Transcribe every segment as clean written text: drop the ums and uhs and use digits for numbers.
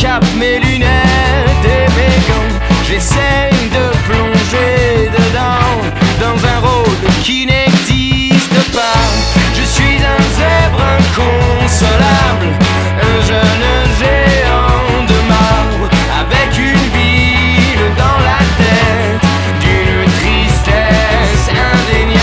Cap, mes lunettes et mes gants, j'essaye de plonger dedans, dans un rôle qui n'existe pas. Je suis un zèbre inconsolable, un jeune géant de marbre, avec une bile dans la tête, d'une tristesse indéniable.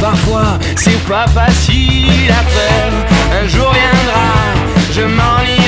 Parfois c'est pas facile à faire. Un jour viendra, je m'en irai.